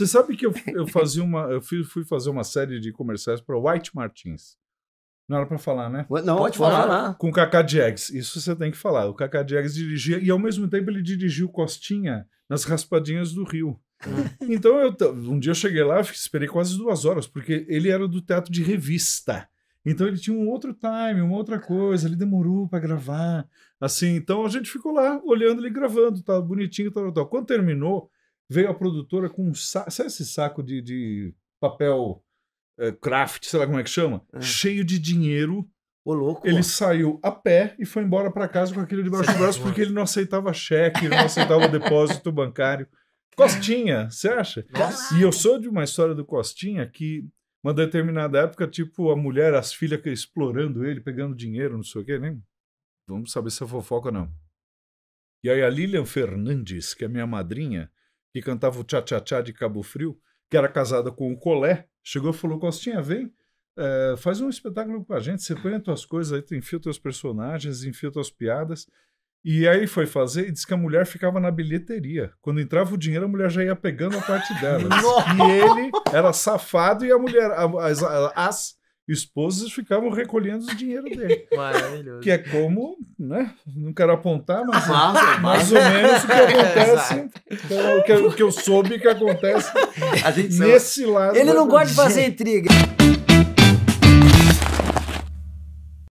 Você sabe que eu fui fazer uma série de comerciais para White Martins. Não era para falar, né? Não, pode falar. Com o Cacá Diegues. Isso você tem que falar. O Cacá Diegues dirigia e, ao mesmo tempo, ele dirigiu Costinha nas Raspadinhas do Rio. Então, um dia eu cheguei lá, esperei quase 2 horas, porque ele era do teatro de revista. Então, ele tinha um outro time, uma outra coisa. Ele demorou para gravar. Assim, então, a gente ficou lá, olhando ele gravando. Tava bonitinho, tal, tal. Quando terminou, veio a produtora com um saco... Sabe esse saco de papel... craft, sei lá como é que chama, cheio de dinheiro. Ô, louco, ele saiu a pé e foi embora para casa com aquilo debaixo do braço, porque ele não aceitava cheque, ele não aceitava depósito bancário. Costinha, você acha? Nossa. E eu sou de uma história do Costinha que, uma determinada época, tipo, a mulher, as filhas explorando ele, pegando dinheiro, não sei o quê, nem vamos saber se é fofoca ou não. E aí a Lilian Fernandes, que é minha madrinha, que cantava o tchá-tchá-tchá de Cabo Frio, que era casada com o Colé, chegou e falou: Costinha, vem, faz um espetáculo com a gente, você põe as tuas coisas aí, tu enfia teus personagens, enfia tuas piadas. E aí foi fazer e disse que a mulher ficava na bilheteria. Quando entrava o dinheiro, a mulher já ia pegando a parte dela. E ele era safado e a mulher, as esposas ficavam recolhendo o dinheiro dele. Maravilhoso. Que é como, né? Não quero apontar, mas mais ou menos o que acontece, o que eu soube que acontece nesse lado. Ele não gosta de fazer intriga.